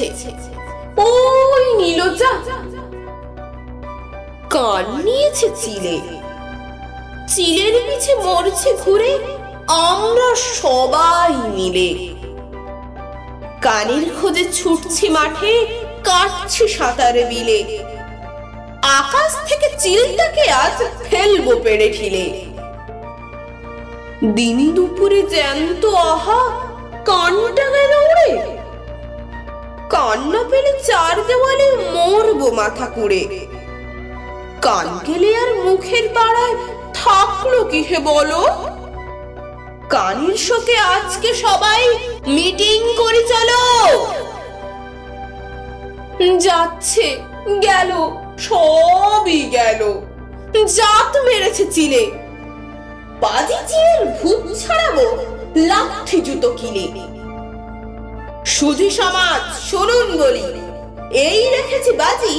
গেছে। ওই নীলজা কান নিয়েছে চিলে, চিলের পিছে মরছে ঘুরে আমরা সবাই মিলে। কানের খোঁজে ছুটছি মাঠে, কাটছি সাঁতার বিলে। আকাশ থেকে চিলটাকে আজ ফেলবো পেড়ে ঠিলে। দিন দুপুরে জ্যান্ত আহা কানটা গেল উড়ে। কান্না পেলে চার দেওয়ালে মরবো মাথা কুড়ে। কান গেলে আর মুখের পাড়ায় থাকলো কি হে বলো? কানের শোকে আজকে সবাই মিটিং করে চলো। যাচ্ছে গেল সবই গেল, জাত মেরেছে চিলে। বাজি চিলের ভূত ছাড়াবো লাঠি জুতো কিনে। সুধী সমাজ শুনুন বলি, এই রেখেছি বাজি,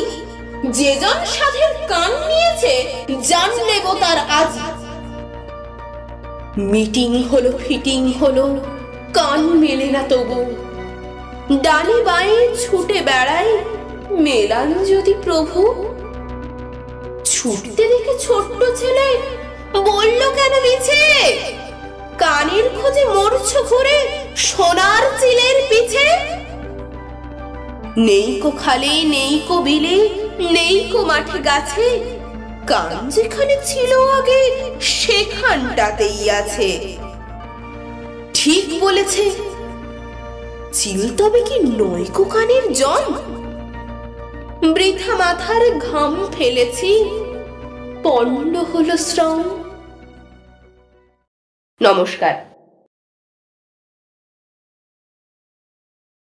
যেজন সাধের কান নিয়েছে জানলে গো তার আজ। মিটিং হলো ফিটিং হলো, কান মেলে না তবু। ডানে বাঁয়ে ছুটে বেড়াই, মেলান যদি প্রভু। ছুটতে দেখে ছোট্ট ছেলে বলল, কেন মিছে? কানের খোঁজে মরছো ঘুরে সোনার চিলের পিছে। নেই কো খালে, নেই কো বিলে, নেই কো মাঠে গাছে, কান যেখানে ছিল আগে সেখানটাতেই আছে। ঠিক বলেছে চিল, তবে কি নয় কো কানের জন? বৃথা মাথার ঘাম ফেলেছি, পণ্ড হলো শ্রম। নমস্কার।